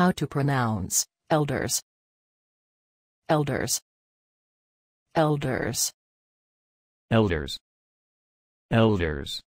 How to pronounce elders. Elders. Elders. Elders. Elders.